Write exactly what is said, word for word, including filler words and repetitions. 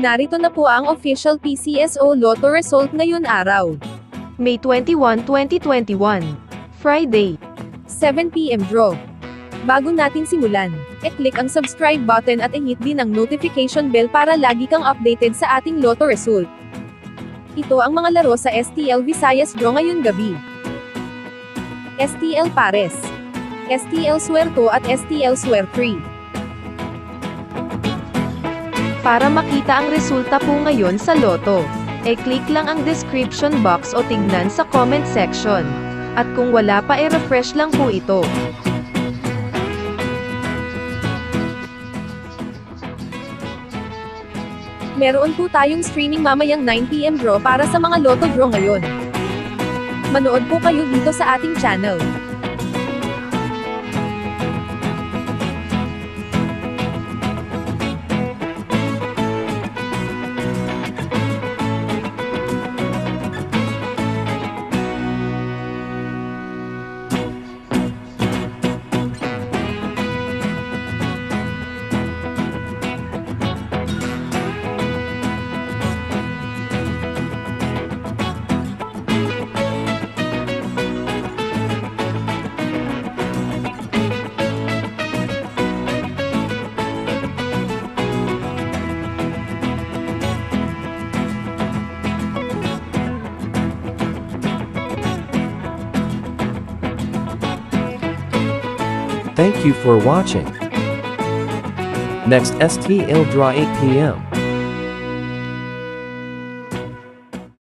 Narito na po ang official P C S O Lotto result ngayon araw. May twenty-first, twenty twenty-one. Friday. seven p m draw. Bago natin simulan, e-click ang subscribe button at i-hit din ang notification bell para lagi kang updated sa ating Lotto result. Ito ang mga laro sa S T L Visayas draw ngayon gabi. S T L Pares, S T L S W E R two at S T L S W E R three. Para makita ang resulta po ngayon sa Lotto, e-click lang ang description box o tignan sa comment section. At kung wala pa e-refresh lang po ito. Meron po tayong streaming mamayang nine p m draw para sa mga Lotto draw ngayon. Manood po kayo dito sa ating channel. Thank you for watching. Next S T L draw eight p m